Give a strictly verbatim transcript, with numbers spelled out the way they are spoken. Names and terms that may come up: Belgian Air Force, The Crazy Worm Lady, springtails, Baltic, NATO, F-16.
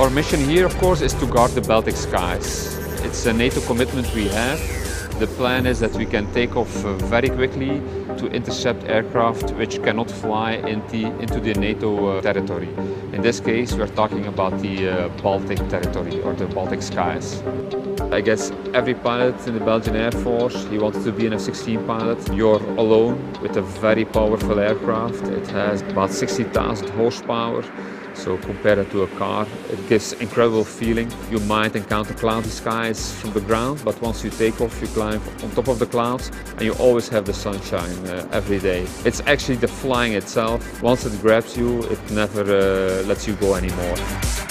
Our mission here, of course, is to guard the Baltic skies. It's a NATO commitment we have. The plan is that we can take off very quickly to intercept aircraft which cannot fly into the NATO territory. In this case, we're talking about the Baltic territory or the Baltic skies. I guess every pilot in the Belgian Air Force, he wanted to be an F sixteen pilot. You're alone with a very powerful aircraft. It has about sixty thousand horsepower. So compare that to a car, it gives incredible feeling. You might encounter cloudy skies from the ground, but once you take off, you climb on top of the clouds and you always have the sunshine uh, every day. It's actually the flying itself. Once it grabs you, it never uh, lets you go anymore.